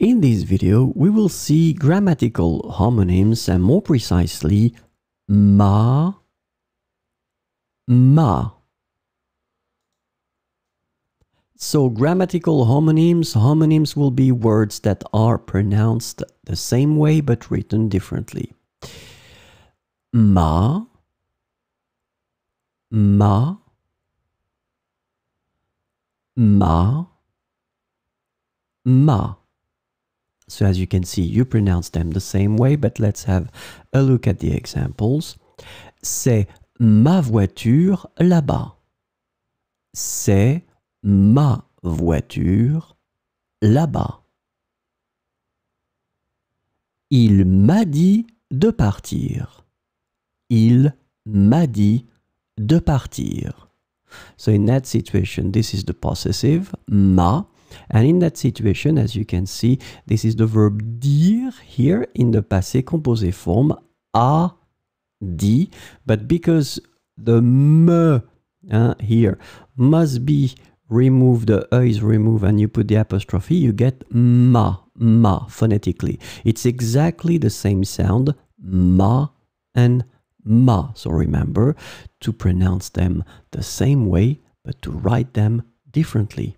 In this video, we will see grammatical homonyms and more precisely, ma, ma. So grammatical homonyms will be words that are pronounced the same way but written differently. Ma, ma, ma, ma. So as you can see, you pronounce them the same way, but let's have a look at the examples. C'est ma voiture là-bas. C'est ma voiture là-bas. Il m'a dit de partir. Il m'a dit de partir. So in that situation, this is the possessive, ma. And in that situation, as you can see, this is the verb dire here in the passé composé form, a dit. But because the me here must be removed, the e is removed and you put the apostrophe, you get ma, ma phonetically. It's exactly the same sound, ma and ma. So remember to pronounce them the same way, but to write them differently.